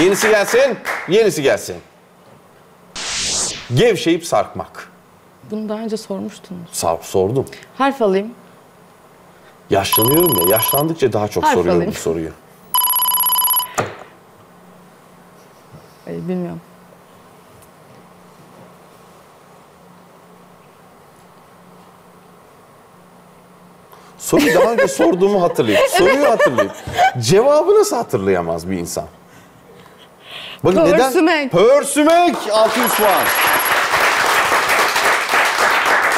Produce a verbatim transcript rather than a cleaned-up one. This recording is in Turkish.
Yenisi gelsin, yenisi gelsin. Gevşeyip sarkmak. Bunu daha önce sormuştunuz. Sor, sordum. Harf alayım. Yaşlanıyorum ya, yaşlandıkça daha çok Harf soruyorum alayım. bu soruyu. Ay, bilmiyorum. Soruyu daha önce sorduğumu hatırlayıp, soruyu hatırlayıp, cevabı nasıl hatırlayamaz bir insan? Bakın neden? Pörsümek. Pörsümek altı yüz puan.